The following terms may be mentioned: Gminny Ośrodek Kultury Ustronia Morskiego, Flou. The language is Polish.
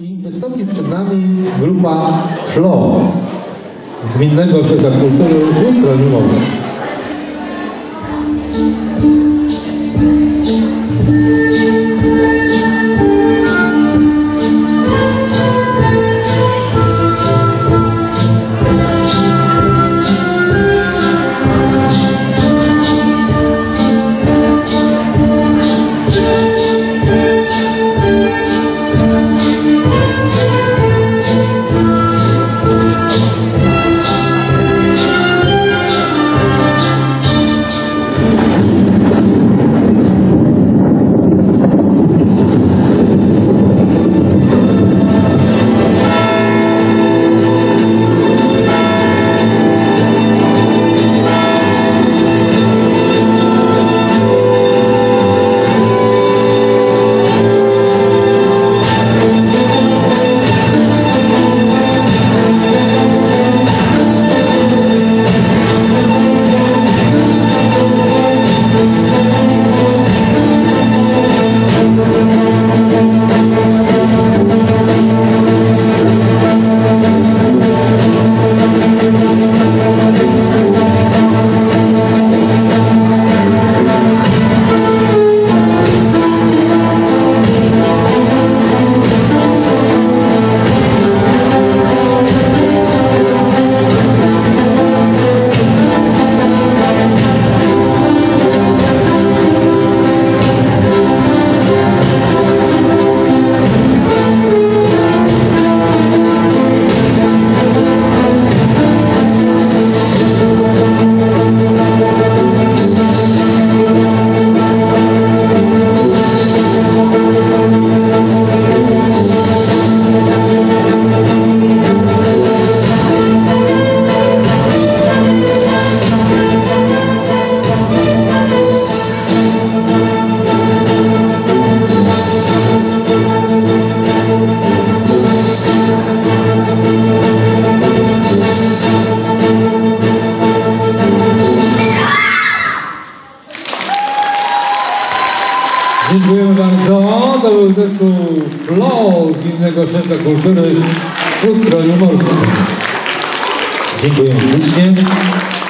I bezstopnie przed nami grupa Flou z Gminnego Ośrodka Kultury Ustronia Morskiego. Dziękujemy bardzo. To był zespół Flou z Gminnego Ośrodka Kultury Ustronia Morskiego. Dziękujemy ślicznie.